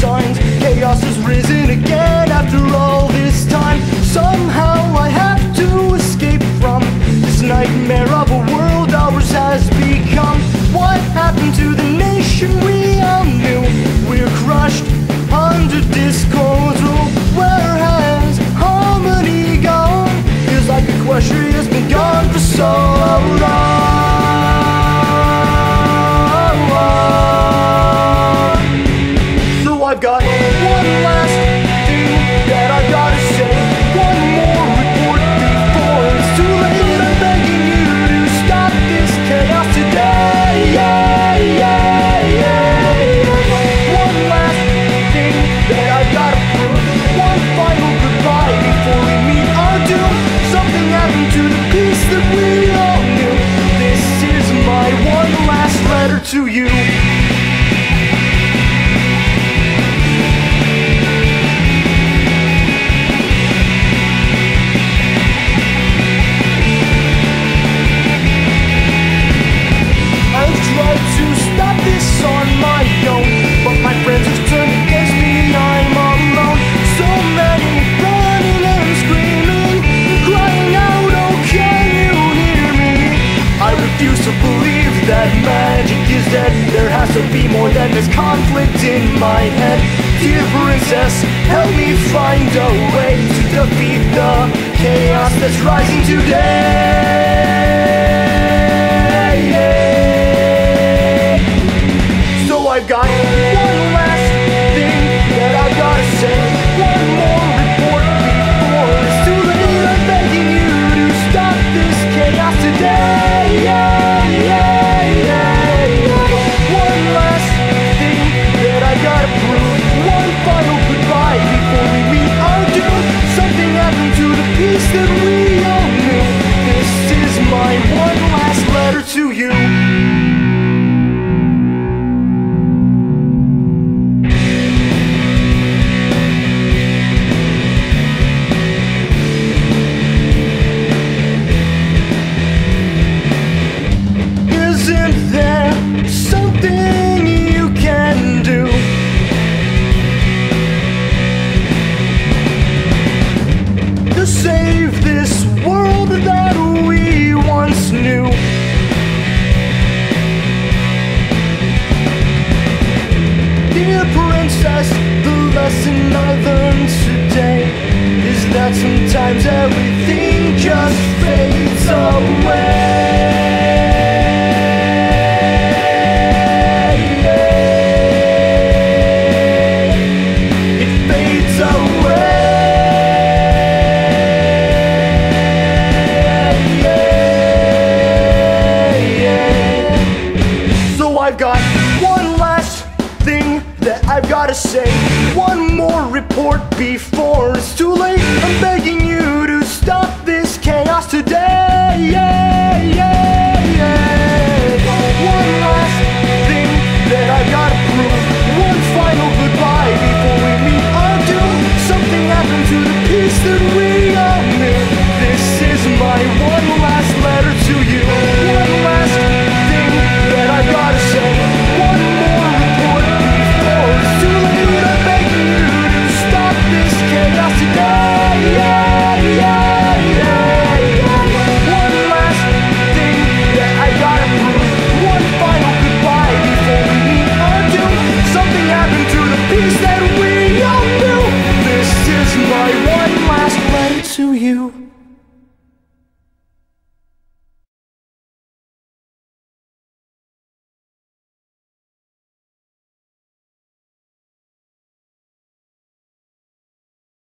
signs. Chaos has risen again after all this time. Somehow I have to escape from this nightmare of a world ours has become. What happened to the nation we all knew? We're crushed under Discord's rule. Where has harmony gone? Feels like Equestria has been gone for so long. I've got one last thing that I gotta say. One more report before it's too late. I'm begging you to stop this chaos today. One last thing that I gotta prove. One final goodbye before we meet our doom. Something happened to the peace that we all knew. This is my one last letter to you. That magic is dead. There has to be more than this conflict in my head. Dear princess, help me find a way to defeat the chaos that's rising today. So I've got one last thing that I gotta say. One more report before it's too late. I'm begging you to stop this chaos today. That we all knew. This is my one last letter to you. Isn't there something you can do? Save this world that we once knew. Dear princess, the lesson I learned today is that sometimes everything just fades away. It fades away. I've got one last thing that I've got to say. One more report before it's too late. I'm begging you to stop